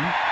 Martin.